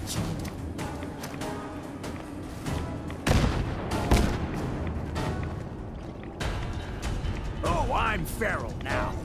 catch! Oh, I'm feral now.